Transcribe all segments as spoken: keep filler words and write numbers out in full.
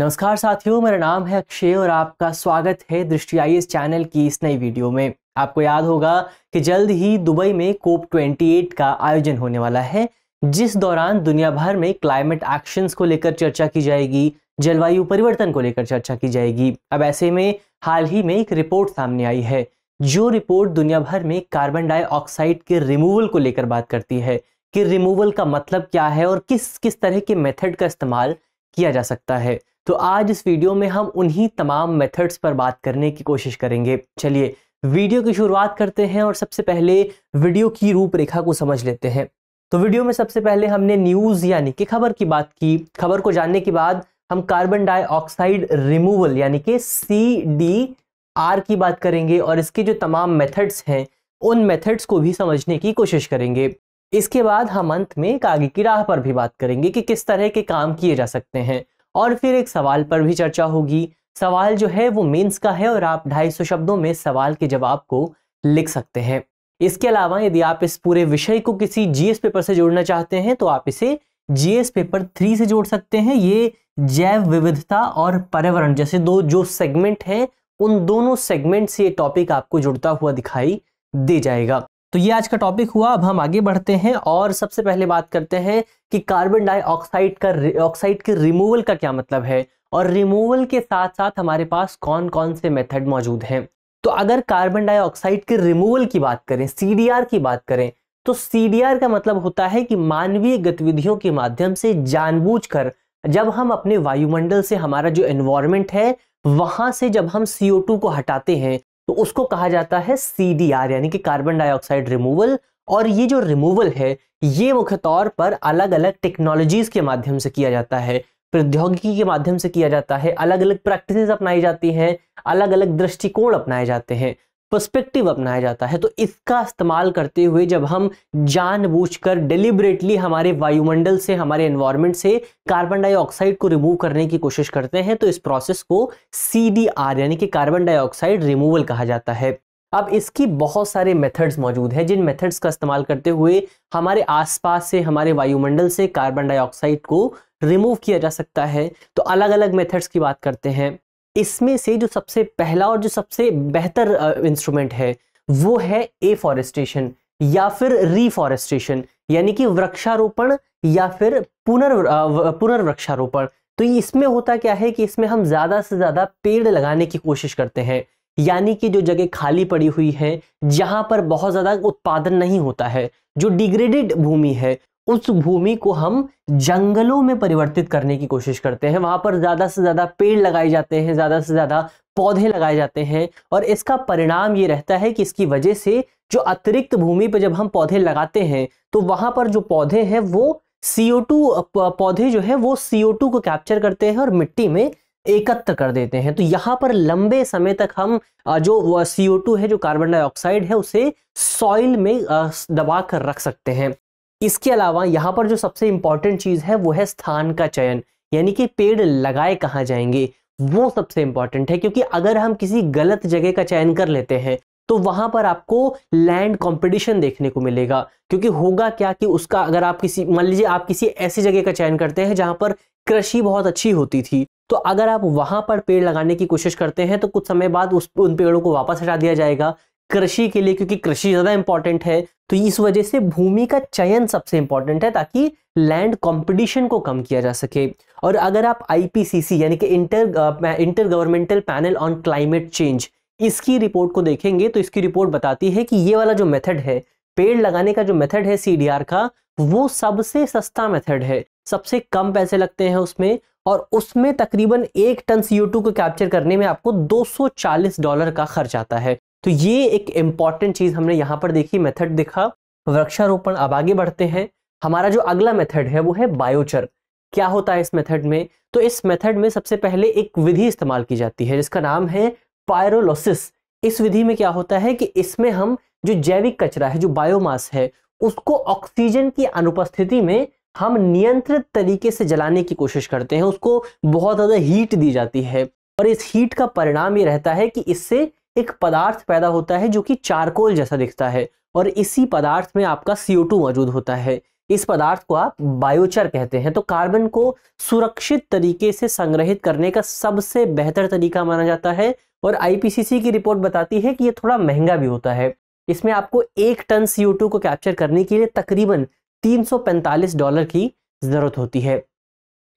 नमस्कार साथियों, मेरा नाम है अक्षय और आपका स्वागत है दृष्टि आईएएस चैनल की इस नई वीडियो में। आपको याद होगा कि जल्द ही दुबई में कोप अट्ठाईस का आयोजन होने वाला है, जिस दौरान दुनिया भर में क्लाइमेट एक्शंस को लेकर चर्चा की जाएगी, जलवायु परिवर्तन को लेकर चर्चा की जाएगी। अब ऐसे में हाल ही में एक रिपोर्ट सामने आई है, जो रिपोर्ट दुनिया भर में कार्बन डाइऑक्साइड के रिमूवल को लेकर बात करती है कि रिमूवल का मतलब क्या है और किस किस तरह के मेथड का इस्तेमाल किया जा सकता है। तो आज इस वीडियो में हम उन्हीं तमाम मेथड्स पर बात करने की कोशिश करेंगे। चलिए वीडियो की शुरुआत करते हैं और सबसे पहले वीडियो की रूपरेखा को समझ लेते हैं। तो वीडियो में सबसे पहले हमने न्यूज़ यानी कि खबर की बात की। खबर को जानने के बाद हम कार्बन डाइऑक्साइड रिमूवल यानी कि सी डी आर की बात करेंगे और इसके जो तमाम मेथड्स हैं उन मेथड्स को भी समझने की कोशिश करेंगे। इसके बाद हम अंत में एक आगे की राह पर भी बात करेंगे कि किस तरह के काम किए जा सकते हैं और फिर एक सवाल पर भी चर्चा होगी। सवाल जो है वो मेंस का है और आप ढाई सौ शब्दों में सवाल के जवाब को लिख सकते हैं। इसके अलावा यदि आप इस पूरे विषय को किसी जीएस पेपर से जोड़ना चाहते हैं तो आप इसे जीएस पेपर थ्री से जोड़ सकते हैं। ये जैव विविधता और पर्यावरण जैसे दो जो सेगमेंट हैं उन दोनों सेगमेंट से ये टॉपिक आपको जुड़ता हुआ दिखाई दे जाएगा। तो ये आज का टॉपिक हुआ। अब हम आगे बढ़ते हैं और सबसे पहले बात करते हैं कि कार्बन डाइऑक्साइड का ऑक्साइड के रिमूवल का क्या मतलब है और रिमूवल के साथ साथ हमारे पास कौन कौन से मेथड मौजूद हैं। तो अगर कार्बन डाइऑक्साइड के रिमूवल की बात करें, सी डी आर की बात करें, तो सी डी आर का मतलब होता है कि मानवीय गतिविधियों के माध्यम से जानबूझकर जब हम अपने वायुमंडल से हमारा जो एनवायरमेंट है वहां से जब हम सी ओ टू को हटाते हैं तो उसको कहा जाता है सी डी आर यानी कि कार्बन डाइऑक्साइड रिमूवल। और ये जो रिमूवल है ये मुख्य तौर पर अलग अलग टेक्नोलॉजीज के माध्यम से किया जाता है, प्रौद्योगिकी के माध्यम से किया जाता है, अलग अलग प्रैक्टिसेस अपनाई जाती हैं, अलग अलग दृष्टिकोण अपनाए जाते हैं, पर्सपेक्टिव अपनाया जाता है। तो इसका इस्तेमाल करते हुए जब हम जानबूझकर डिलिबरेटली हमारे वायुमंडल से हमारे एनवायरमेंट से कार्बन डाइऑक्साइड को रिमूव करने की कोशिश करते हैं तो इस प्रोसेस को सी डी आर यानी कि कार्बन डाइऑक्साइड रिमूवल कहा जाता है। अब इसकी बहुत सारे मेथड्स मौजूद हैं जिन मेथड्स का इस्तेमाल करते हुए हमारे आसपास से हमारे वायुमंडल से कार्बन डाइऑक्साइड को रिमूव किया जा सकता है। तो अलग अलग मेथड्स की बात करते हैं। इसमें से जो सबसे पहला और जो सबसे बेहतर इंस्ट्रूमेंट है वो है एफॉरेस्टेशन या फिर रीफॉरेस्टेशन यानी कि वृक्षारोपण या फिर पुनर् पुनर्वृक्षारोपण। तो इसमें होता क्या है कि इसमें हम ज़्यादा से ज़्यादा पेड़ लगाने की कोशिश करते हैं, यानी कि जो जगह खाली पड़ी हुई है, जहाँ पर बहुत ज़्यादा उत्पादन नहीं होता है, जो डिग्रेडेड भूमि है, उस भूमि को हम जंगलों में परिवर्तित करने की कोशिश करते हैं। वहां पर ज्यादा से ज्यादा पेड़ लगाए जाते हैं, ज्यादा से ज्यादा पौधे लगाए जाते हैं और इसका परिणाम ये रहता है कि इसकी वजह से जो अतिरिक्त भूमि पर जब हम पौधे लगाते हैं तो वहां पर जो पौधे हैं वो सी ओ टू पौधे जो है वो सी ओ टू को कैप्चर करते हैं और मिट्टी में एकत्र कर देते हैं। तो यहाँ पर लंबे समय तक हम जो सी ओ टू है, जो कार्बन डाइऑक्साइड है, उसे सॉइल में दबा कर रख सकते हैं। इसके अलावा यहाँ पर जो सबसे इम्पॉर्टेंट चीज़ है वो है स्थान का चयन, यानी कि पेड़ लगाए कहाँ जाएंगे वो सबसे इम्पॉर्टेंट है, क्योंकि अगर हम किसी गलत जगह का चयन कर लेते हैं तो वहाँ पर आपको लैंड कंपटीशन देखने को मिलेगा। क्योंकि होगा क्या कि उसका अगर आप किसी मान लीजिए आप किसी ऐसी जगह का चयन करते हैं जहाँ पर कृषि बहुत अच्छी होती थी, तो अगर आप वहाँ पर पेड़ लगाने की कोशिश करते हैं तो कुछ समय बाद उस उन पेड़ों को वापस हटा दिया जाएगा कृषि के लिए, क्योंकि कृषि ज़्यादा इंपॉर्टेंट है। तो इस वजह से भूमि का चयन सबसे इंपॉर्टेंट है ताकि लैंड कंपटीशन को कम किया जा सके। और अगर आप आई पी सी सी यानी कि inter inter governmental panel on climate change, इसकी रिपोर्ट को देखेंगे तो इसकी रिपोर्ट बताती है कि ये वाला जो मेथड है, पेड़ लगाने का जो मेथड है सी डी आर का, वो सबसे सस्ता मेथड है, सबसे कम पैसे लगते हैं उसमें और उसमें तकरीबन एक टन सी ओ टू को कैप्चर करने में आपको दो सौ चालीस डॉलर का खर्च आता है। तो ये एक इम्पॉर्टेंट चीज़ हमने यहाँ पर देखी, मेथड देखा वृक्षारोपण। अब आगे बढ़ते हैं। हमारा जो अगला मेथड है वो है बायोचर। क्या होता है इस मेथड में? तो इस मेथड में सबसे पहले एक विधि इस्तेमाल की जाती है जिसका नाम है पायरोलोसिस। इस विधि में क्या होता है कि इसमें हम जो जैविक कचरा है, जो बायोमास है, उसको ऑक्सीजन की अनुपस्थिति में हम नियंत्रित तरीके से जलाने की कोशिश करते हैं। उसको बहुत ज़्यादा हीट दी जाती है और इस हीट का परिणाम ये रहता है कि इससे एक पदार्थ पैदा होता है जो कि चारकोल जैसा दिखता है और इसी पदार्थ में आपका सी ओ टू मौजूद होता है। इस पदार्थ को आप बायोचर कहते हैं। तो कार्बन को सुरक्षित तरीके से संग्रहित करने का सबसे बेहतर तरीका माना जाता है और आईपीसीसी की रिपोर्ट बताती है कि ये थोड़ा महंगा भी होता है। इसमें आपको एक टन सी ओ टू को कैप्चर करने के लिए तकरीबन तीन सौ पैंतालीस डॉलर की जरूरत होती है।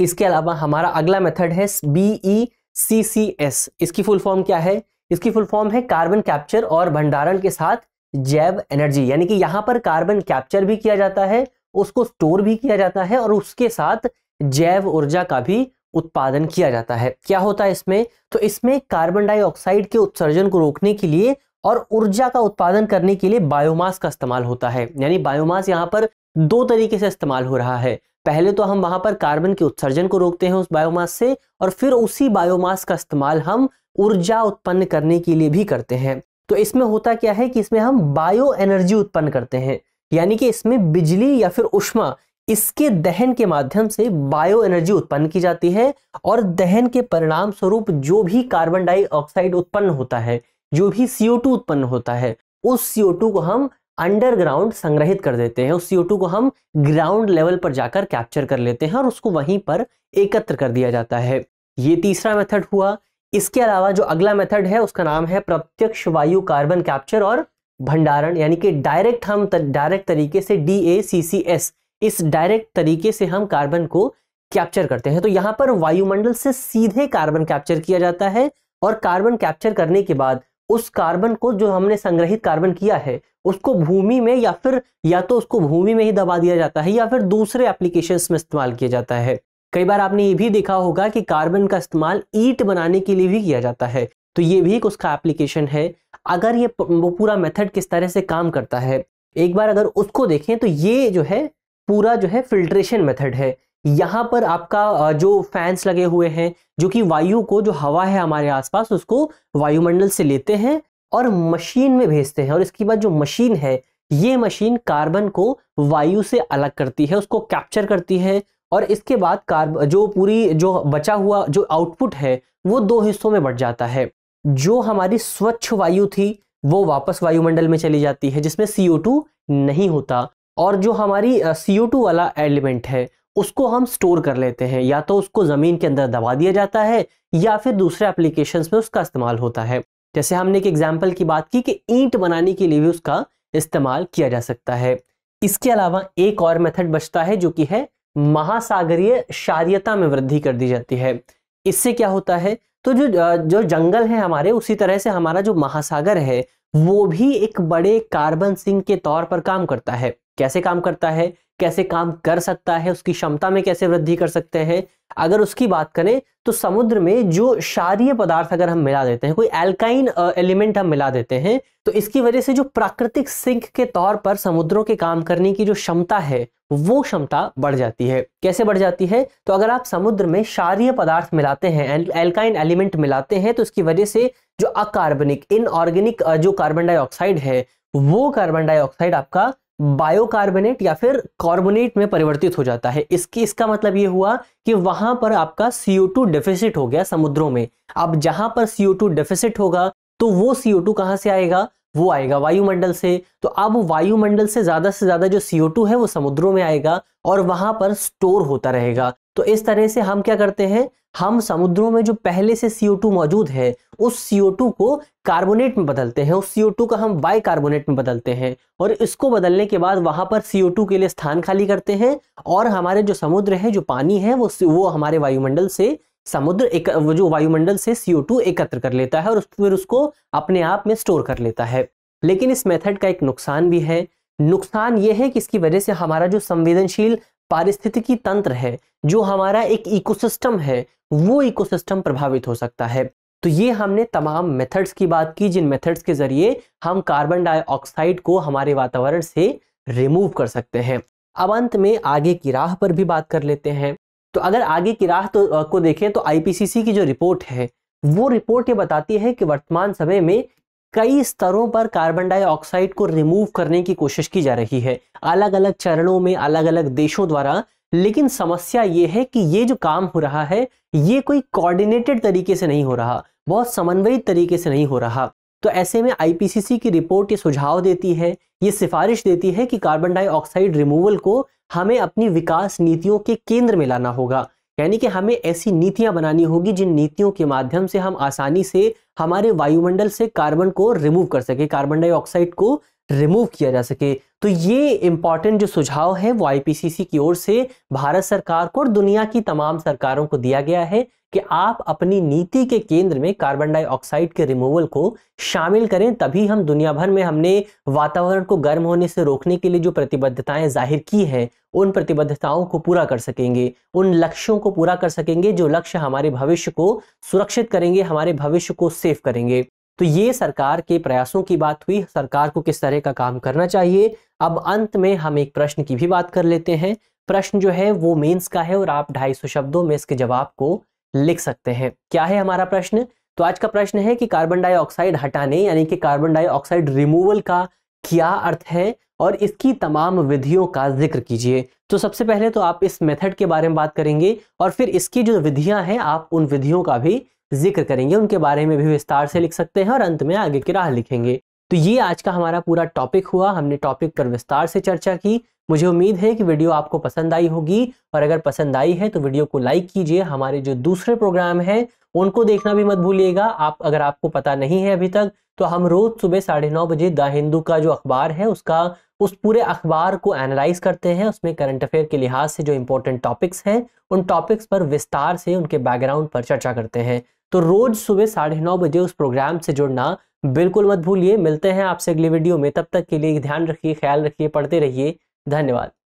इसके अलावा हमारा अगला मेथड है B E C C S. इसकी फुल फॉर्म क्या है? इसकी फुल फॉर्म है कार्बन कैप्चर और भंडारण के साथ जैव एनर्जी, यानी कि यहाँ पर कार्बन कैप्चर भी किया जाता है, उसको स्टोर भी किया जाता है और उसके साथ जैव ऊर्जा का भी उत्पादन किया जाता है। क्या होता है इसमें? तो इसमें कार्बन डाइऑक्साइड के उत्सर्जन को रोकने के लिए और ऊर्जा का उत्पादन करने के लिए बायोमास का इस्तेमाल होता है। यानी बायोमास यहाँ पर दो तरीके से इस्तेमाल हो रहा है। पहले तो हम वहां पर कार्बन के उत्सर्जन को रोकते हैं उस बायोमास से और फिर उसी बायोमास का इस्तेमाल हम ऊर्जा उत्पन्न करने के लिए भी करते हैं। तो इसमें होता क्या है कि इसमें हम बायो एनर्जी उत्पन्न करते हैं, यानी कि इसमें बिजली या फिर ऊष्मा इसके दहन के माध्यम से बायो एनर्जी उत्पन्न की जाती है और दहन के परिणाम स्वरूप जो भी कार्बन डाइऑक्साइड उत्पन्न होता है, जो भी सी ओ टू उत्पन्न होता है, उस सी ओ टू को हम अंडरग्राउंड संग्रहित कर देते हैं। उस सी ओ टू को हम ग्राउंड लेवल पर जाकर कैप्चर कर लेते हैं और उसको वहीं पर एकत्र कर दिया जाता है। ये तीसरा मेथड हुआ। इसके अलावा जो अगला मेथड है उसका नाम है प्रत्यक्ष वायु कार्बन कैप्चर और भंडारण, यानी कि डायरेक्ट हम तर, डायरेक्ट तरीके से D A C C S, इस डायरेक्ट तरीके से हम कार्बन को कैप्चर करते हैं। तो यहाँ पर वायुमंडल से सीधे कार्बन कैप्चर किया जाता है और कार्बन कैप्चर करने के बाद उस कार्बन को, जो हमने संग्रहित कार्बन किया है, उसको भूमि में या फिर या तो उसको भूमि में ही दबा दिया जाता है या फिर दूसरे एप्लीकेशंस में इस्तेमाल किया जाता है। कई बार आपने ये भी देखा होगा कि कार्बन का इस्तेमाल ईंट बनाने के लिए भी किया जाता है, तो ये भी एक उसका एप्लीकेशन है। अगर ये वो पूरा मेथड किस तरह से काम करता है, एक बार अगर उसको देखें तो ये जो है पूरा जो है फिल्ट्रेशन मेथड है। यहाँ पर आपका जो फैंस लगे हुए हैं जो कि वायु को, जो हवा है हमारे आसपास, उसको वायुमंडल से लेते हैं और मशीन में भेजते हैं और इसके बाद जो मशीन है, ये मशीन कार्बन को वायु से अलग करती है, उसको कैप्चर करती है और इसके बाद कार्ब जो पूरी जो बचा हुआ जो आउटपुट है वो दो हिस्सों में बंट जाता है। जो हमारी स्वच्छ वायु थी वो वापस वायुमंडल में चली जाती है जिसमें सी ओ टू नहीं होता और जो हमारी सी ओ टू वाला एलिमेंट है उसको हम स्टोर कर लेते हैं, या तो उसको जमीन के अंदर दबा दिया जाता है या फिर दूसरे एप्लीकेशंस में उसका इस्तेमाल होता है। जैसे हमने एक एग्जाम्पल की बात की कि ईंट बनाने के लिए भी उसका इस्तेमाल किया जा सकता है। इसके अलावा एक और मेथड बचता है जो कि है महासागरीय क्षारीयता में वृद्धि कर दी जाती है। इससे क्या होता है? तो जो जो जंगल है हमारे, उसी तरह से हमारा जो महासागर है वो भी एक बड़े कार्बन सिंक के तौर पर काम करता है। कैसे काम करता है, कैसे काम कर सकता है, उसकी क्षमता में कैसे वृद्धि कर सकते हैं? अगर उसकी बात करें तो समुद्र में जो क्षारीय पदार्थ अगर हम मिला देते हैं, कोई एल्काइन एलिमेंट हम मिला देते हैं, तो इसकी वजह से जो प्राकृतिक सिंक के तौर पर समुद्रों के काम करने की जो क्षमता है वो क्षमता बढ़ जाती है। कैसे बढ़ जाती है? तो अगर आप समुद्र में क्षारीय पदार्थ मिलाते हैं, एल्काइन एलिमेंट मिलाते हैं, तो इसकी वजह से जो अकार्बनिक इनऑर्गेनिक जो कार्बन डाइऑक्साइड है वो कार्बन डाइऑक्साइड आपका बायोकार्बोनेट या फिर कार्बोनेट में परिवर्तित हो जाता है। इसकी इसका मतलब ये हुआ कि वहां पर आपका सी ओ टू डेफिसिट हो गया समुद्रों में। अब जहां पर सी ओ टू डेफिसिट होगा तो वो सी ओ टू कहां से आएगा? वो आएगा वायुमंडल से। तो अब वायुमंडल से ज्यादा से ज्यादा जो सी ओ टू है वो समुद्रों में आएगा और वहां पर स्टोर होता रहेगा। तो इस तरह से हम क्या करते हैं, हम समुद्रों में जो पहले से सी ओ टू मौजूद है उस सी ओ टू को कार्बोनेट में बदलते हैं, उस सी ओ टू का हम बाइकार्बोनेट में बदलते हैं और इसको बदलने के बाद वहां पर सी ओ टू के लिए स्थान खाली करते हैं और हमारे जो समुद्र है, जो पानी है, वो वो हमारे वायुमंडल से समुद्र एक वो जो वायुमंडल से सी ओ टू एकत्र कर लेता है और फिर उसको अपने आप में स्टोर कर लेता है। लेकिन इस मेथड का एक नुकसान भी है। नुकसान ये है कि इसकी वजह से हमारा जो संवेदनशील पारिस्थितिकी तंत्र है, जो हमारा एक इकोसिस्टम है, वो इकोसिस्टम प्रभावित हो सकता है। तो ये हमने तमाम मेथड्स की बात की जिन मेथड्स के जरिए हम कार्बन डाइऑक्साइड को हमारे वातावरण से रिमूव कर सकते हैं। अब अंत में आगे की राह पर भी बात कर लेते हैं। तो अगर आगे की राह तो को देखें तो आई पी सी सी की जो रिपोर्ट है वो रिपोर्ट ये बताती है कि वर्तमान समय में कई स्तरों पर कार्बन डाइऑक्साइड को रिमूव करने की कोशिश की जा रही है, अलग अलग चरणों में, अलग अलग देशों द्वारा। लेकिन समस्या ये है कि ये जो काम हो रहा है ये कोई कोऑर्डिनेटेड तरीके से नहीं हो रहा, बहुत समन्वयित तरीके से नहीं हो रहा। तो ऐसे में आईपीसीसी की रिपोर्ट ये सुझाव देती है, ये सिफारिश देती है कि कार्बन डाइऑक्साइड रिमूवल को हमें अपनी विकास नीतियों के केंद्र में लाना होगा, यानी कि हमें ऐसी नीतियां बनानी होगी जिन नीतियों के माध्यम से हम आसानी से हमारे वायुमंडल से कार्बन को रिमूव कर सके, कार्बन डाइऑक्साइड को रिमूव किया जा सके। तो ये इंपॉर्टेंट जो सुझाव है वो आईपीसीसी की ओर से भारत सरकार को और दुनिया की तमाम सरकारों को दिया गया है कि आप अपनी नीति के केंद्र में कार्बन डाइऑक्साइड के रिमूवल को शामिल करें, तभी हम दुनिया भर में हमने वातावरण को गर्म होने से रोकने के लिए जो प्रतिबद्धताएं जाहिर की हैं उन प्रतिबद्धताओं को पूरा कर सकेंगे, उन लक्ष्यों को पूरा कर सकेंगे जो लक्ष्य हमारे भविष्य को सुरक्षित करेंगे, हमारे भविष्य को सेफ करेंगे। तो ये सरकार के प्रयासों की बात हुई, सरकार को किस तरह का काम करना चाहिए। अब अंत में हम एक प्रश्न की भी बात कर लेते हैं। प्रश्न जो है वो मेंस का है और आप ढाई सौ शब्दों में इसके जवाब को लिख सकते हैं। क्या है हमारा प्रश्न? तो आज का प्रश्न है कि कार्बन डाइऑक्साइड हटाने यानी कि कार्बन डाइऑक्साइड रिमूवल का क्या अर्थ है और इसकी तमाम विधियों का जिक्र कीजिए। तो सबसे पहले तो आप इस मेथड के बारे में बात करेंगे और फिर इसकी जो विधियां हैं आप उन विधियों का भी जिक्र करेंगे, उनके बारे में भी विस्तार से लिख सकते हैं और अंत में आगे की राह लिखेंगे। तो ये आज का हमारा पूरा टॉपिक हुआ, हमने टॉपिक पर विस्तार से चर्चा की। मुझे उम्मीद है कि वीडियो आपको पसंद आई होगी और अगर पसंद आई है तो वीडियो को लाइक कीजिए। हमारे जो दूसरे प्रोग्राम हैं उनको देखना भी मत भूलिएगा। आप अगर आपको पता नहीं है अभी तक तो हम रोज सुबह साढ़े नौ बजे द हिंदू का जो अखबार है उसका उस पूरे अखबार को एनालाइज करते हैं, उसमें करंट अफेयर के लिहाज से जो इम्पोर्टेंट टॉपिक्स हैं उन टॉपिक्स पर विस्तार से उनके बैकग्राउंड पर चर्चा करते हैं। तो रोज सुबह साढ़े नौ बजे उस प्रोग्राम से जुड़ना बिल्कुल मत भूलिए। मिलते हैं आपसे अगले वीडियो में, तब तक के लिए ध्यान रखिए, ख्याल रखिए, पढ़ते रहिए। धन्यवाद।